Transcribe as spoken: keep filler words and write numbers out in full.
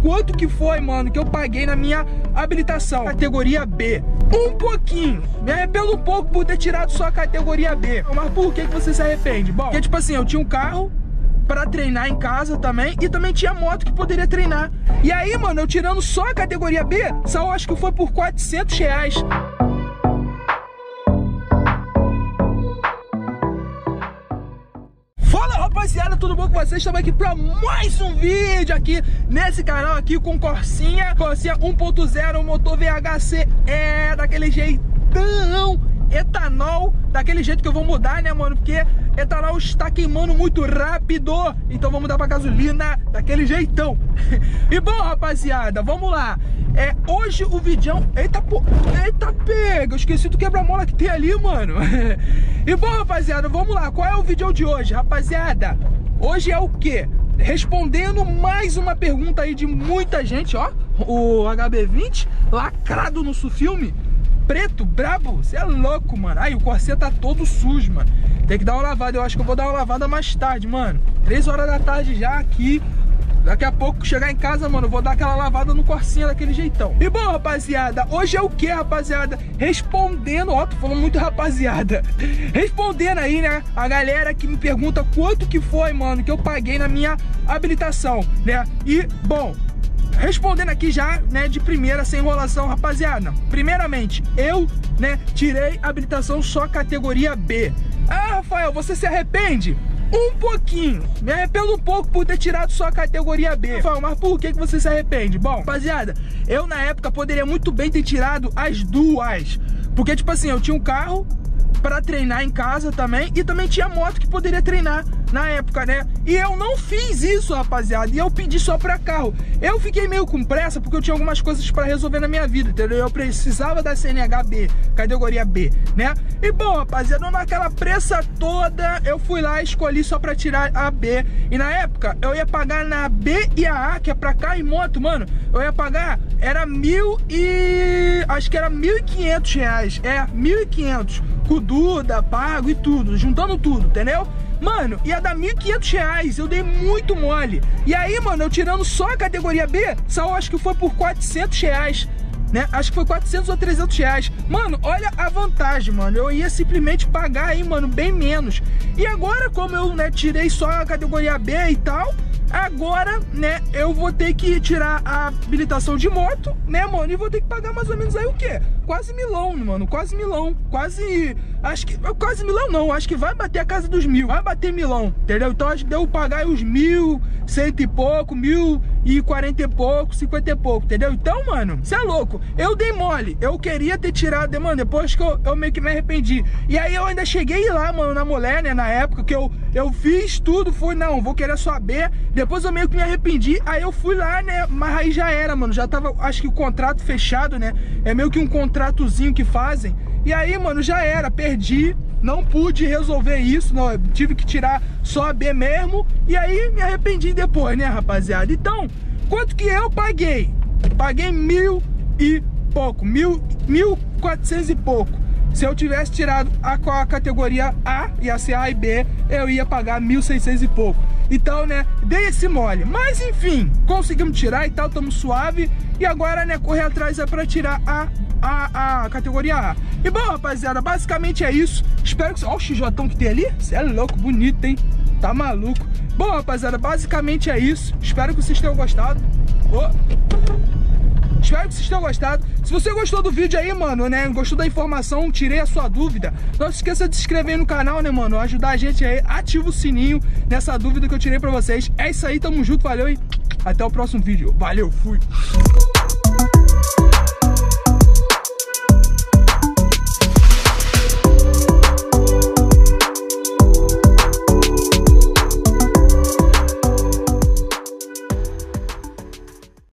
quanto que foi, mano, que eu paguei na minha habilitação, categoria B. Um pouquinho, me arrependo um pouco por ter tirado só a categoria B. Mas por que que você se arrepende? Bom, porque tipo assim, eu tinha um carro pra treinar em casa também, e também tinha moto que poderia treinar. E aí, mano, eu tirando só a categoria B, só acho que foi por quatrocentos reais. Rapaziada, tudo bom com vocês? Estamos aqui para mais um vídeo aqui nesse canal aqui com Corsinha, Corsinha um ponto zero, motor V H C, é daquele jeitão, etanol, daquele jeito que eu vou mudar, né, mano, porque etanol está queimando muito rápido, então vamos mudar para gasolina, daquele jeitão. E bom, rapaziada, vamos lá. É, hoje o vídeo... Eita, pô... Eita, pega! Eu esqueci do quebra-mola que tem ali, mano. E bom, rapaziada, vamos lá. Qual é o vídeo de hoje, rapaziada? Hoje é o quê? Respondendo mais uma pergunta aí de muita gente, ó. O H B vinte, lacrado no Sufilme. Preto, brabo. Você é louco, mano. Aí, o Corsinha tá todo sujo, mano. Tem que dar uma lavada. Eu acho que eu vou dar uma lavada mais tarde, mano. três horas da tarde já aqui. Daqui a pouco, chegar em casa, mano, eu vou dar aquela lavada no Corsinha daquele jeitão. E bom, rapaziada, hoje é o que, rapaziada? Respondendo, ó, tô falando muito rapaziada. Respondendo aí, né, a galera que me pergunta quanto que foi, mano, que eu paguei na minha habilitação, né? E, bom, respondendo aqui já, né, de primeira, sem enrolação, rapaziada. Primeiramente, eu, né, tirei a habilitação só categoria B. Ah, Rafael, você se arrepende? Um pouquinho, me arrependo um pouco por ter tirado só a categoria B. Rafael, mas por que que você se arrepende? Bom, rapaziada, eu na época poderia muito bem ter tirado as duas. Porque tipo assim, eu tinha um carro pra treinar em casa também, e também tinha moto que poderia treinar na época, né? E eu não fiz isso, rapaziada, e eu pedi só pra carro. Eu fiquei meio com pressa porque eu tinha algumas coisas pra resolver na minha vida, entendeu? Eu precisava da C N H B, categoria B, né? E bom, rapaziada, naquela pressa toda, eu fui lá e escolhi só pra tirar a B. E na época, eu ia pagar na B e a A, que é pra cá e moto, mano. Eu ia pagar, era mil e... acho que era mil e quinhentos reais. É, mil e quinhentos. Duda, pago e tudo, juntando tudo, entendeu? Mano, ia dar mil e quinhentos reais, eu dei muito mole. E aí, mano, eu tirando só a categoria B, só acho que foi por quatrocentos reais, né? Acho que foi quatrocentos ou trezentos reais. Mano, olha a vantagem, mano. Eu ia simplesmente pagar aí, mano, bem menos. E agora, como eu, né, tirei só a categoria B e tal, agora, né, eu vou ter que tirar a habilitação de moto, né, mano? E vou ter que pagar mais ou menos aí o quê? Quase milão, mano, quase milão. Quase, acho que, quase milão não, acho que vai bater a casa dos mil, vai bater milão, entendeu? Então acho que deu pagar os mil, cento e pouco, mil e quarenta e pouco, cinquenta e pouco, entendeu? Então, mano, você é louco, eu dei mole, eu queria ter tirado, mano, depois que eu, eu meio que me arrependi. E aí eu ainda cheguei lá, mano, na mulher, né, na época que eu, eu fiz tudo, fui, não, vou querer saber. Depois eu meio que me arrependi, aí eu fui lá, né, mas aí já era, mano, já tava, acho que o contrato fechado, né, é meio que um contratozinho que fazem, e aí, mano, já era, perdi, não pude resolver isso, não, tive que tirar só a B mesmo, e aí me arrependi depois, né, rapaziada. Então, quanto que eu paguei? Paguei mil e pouco, mil, mil quatrocentos e pouco. Se eu tivesse tirado a, a categoria A, ia ser A e B, eu ia pagar mil seiscentos e pouco. Então, né, dei esse mole. Mas, enfim, conseguimos tirar e tal, estamos suave. E agora, né, correr atrás é pra tirar a, a, a categoria A. E bom, rapaziada, basicamente é isso. Espero que... Olha o xijotão que tem ali. Você é louco, bonito, hein? Tá maluco. Bom, rapaziada, basicamente é isso. Espero que vocês tenham gostado. Oh. Espero que vocês tenham gostado. Se você gostou do vídeo aí, mano, né, gostou da informação, tirei a sua dúvida, não se esqueça de se inscrever no canal, né, mano, ajudar a gente aí, ativa o sininho nessa dúvida que eu tirei pra vocês. É isso aí, tamo junto, valeu e até o próximo vídeo. Valeu, fui!